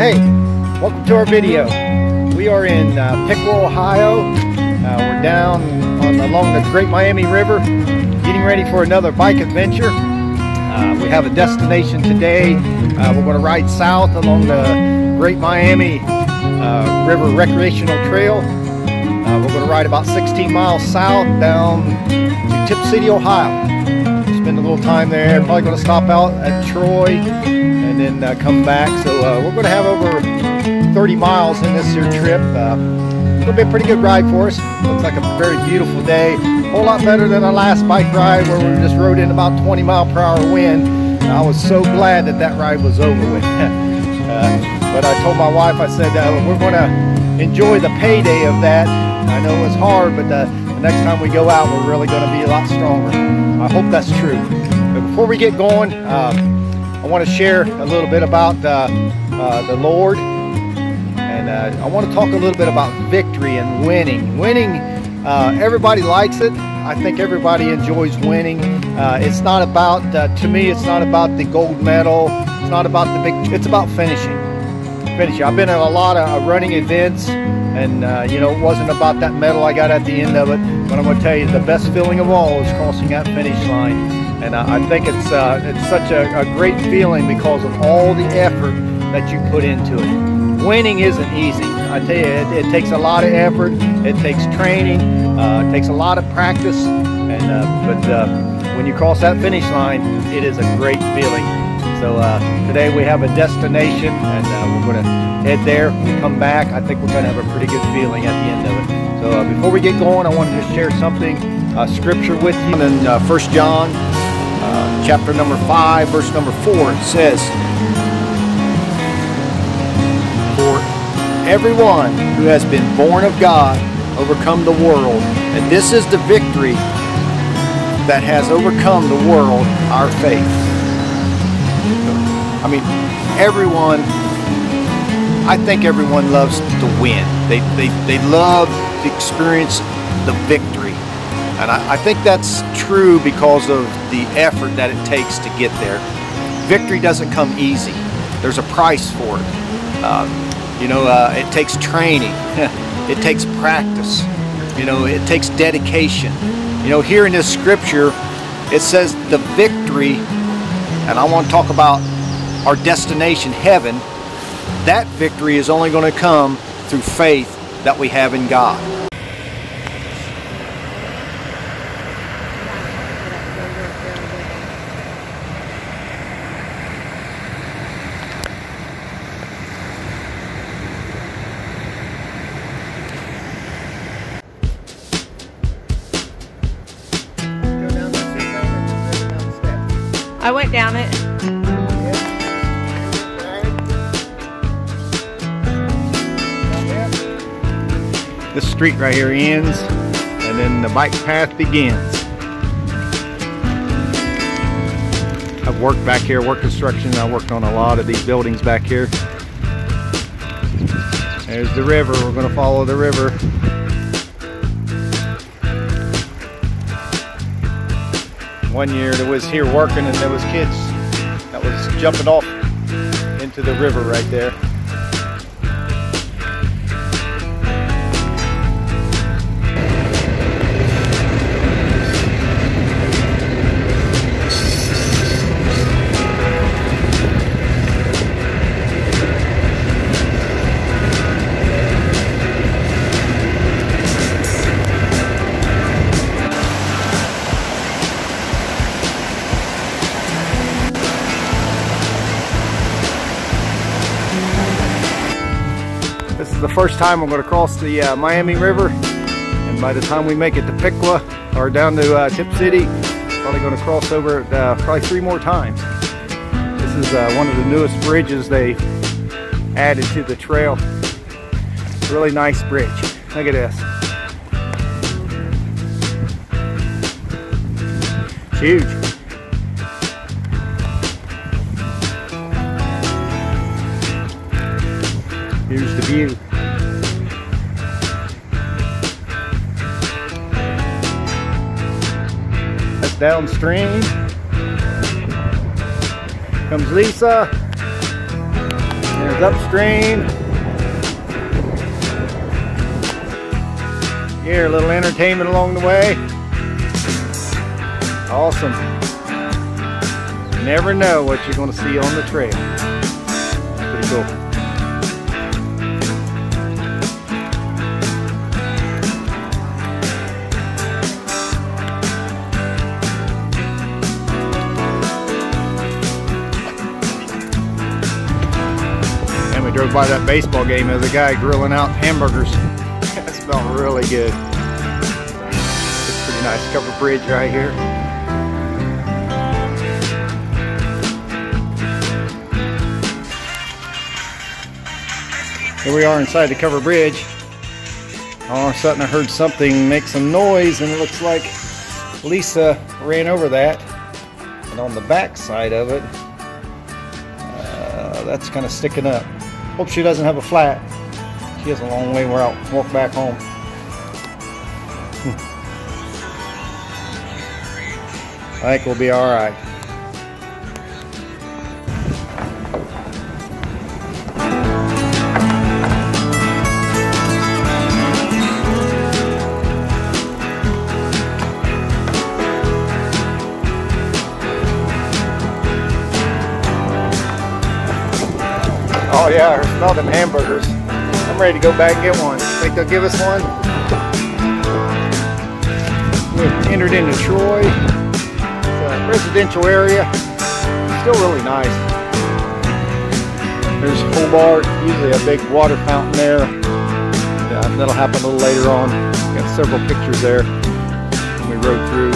Hey, welcome to our video. We are in Piqua, Ohio. We're down along the Great Miami River, getting ready for another bike adventure. We have a destination today. We're going to ride south along the Great Miami River Recreational Trail. We're going to ride about 16 miles south down to Tipp City, Ohio. Spend a little time there. Probably going to stop out at Troy and then come back. So we're going to have over 30 miles in this here trip. It'll be a pretty good ride for us. Looks like a very beautiful day. A whole lot better than our last bike ride where we just rode in about 20-mile-per-hour wind. And I was so glad that that ride was over with. But I told my wife, I said, we're going to enjoy the payday of that. I know it was hard, but the next time we go out, we're really going to be a lot stronger. I hope that's true. But before we get going, I want to share a little bit about the Lord. And I want to talk a little bit about victory and winning. Winning, everybody likes it. I think everybody enjoys winning. It's not about, to me, it's not about the gold medal. It's not about the big, it's about finishing. I've been at a lot of running events, and you know, it wasn't about that medal I got at the end of it, but I'm going to tell you the best feeling of all is crossing that finish line. And I think it's such a great feeling because of all the effort that you put into it. Winning isn't easy. I tell you, it takes a lot of effort. It takes training. It takes a lot of practice. And but when you cross that finish line, it is a great feeling. So today we have a destination, and we're going to head there. When we come back, I think we're going to have a pretty good feeling at the end of it. So before we get going, I want to just share something, scripture with you. In 1 John chapter number 5, verse number 4, it says, "For everyone who has been born of God overcome the world, and this is the victory that has overcome the world, our faith." I mean, everyone, I think everyone loves to win. They love to experience the victory. And I think that's true because of the effort that it takes to get there. Victory doesn't come easy. There's a price for it. You know, it takes training. It takes practice. You know, it takes dedication. You know, here in this scripture, it says the victory. And I want to talk about our destination, heaven. That victory is only going to come through faith that we have in God. I went down it. This street right here ends, and then the bike path begins. I've worked back here, worked construction. I worked on a lot of these buildings back here. There's the river. We're going to follow the river. One year that was here working, and there was kids that was jumping off into the river right there. This is the first time we're going to cross the Miami River, and by the time we make it to Piqua or down to Tipp City, probably going to cross over it, probably 3 more times. This is one of the newest bridges they added to the trail. Really nice bridge. Look at this. It's huge. Here's the view. That's downstream. Comes Lisa. There's upstream. Here, a little entertainment along the way. Awesome. You never know what you're going to see on the trail. Pretty cool. Drove by that baseball game. There's a guy grilling out hamburgers. That smelled really good. It's pretty nice. Covered bridge right here. Here we are inside the covered bridge. All of a sudden I heard something make some noise, and it looks like Lisa ran over that. And on the back side of it, that's kind of sticking up. Hope she doesn't have a flat. She has a long way where I'll walk back home. I think we'll be all right. Oh yeah, I smell them hamburgers. I'm ready to go back and get one. Think they'll give us one? We've entered into Troy. It's a residential area. Still really nice. There's Hobart, usually a big water fountain there. That'll happen a little later on. We've got several pictures there when we rode through.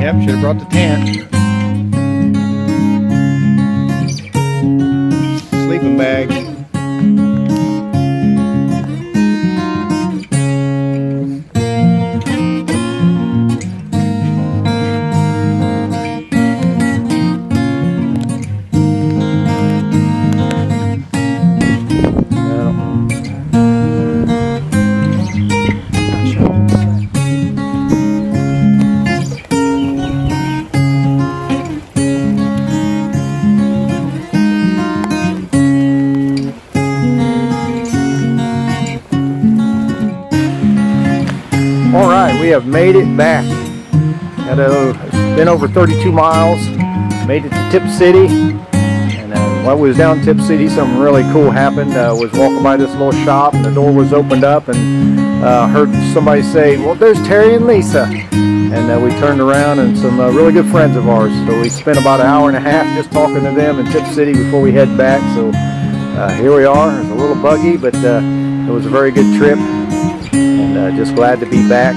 Yep, should have brought the tent. Sleeping bag. We have made it back. It's been over 32 miles. Made it to Tipp City, and while we was down Tipp City, something really cool happened. I was walking by this little shop, and the door was opened up, and heard somebody say, "Well, there's Terry and Lisa." And we turned around, and some really good friends of ours. So we spent about an hour and a half just talking to them in Tipp City before we head back. So here we are. It's a little buggy, but it was a very good trip, and just glad to be back.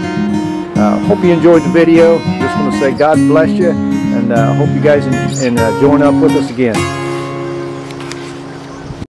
Hope you enjoyed the video. Just want to say God bless you, and hope you guys join up with us again.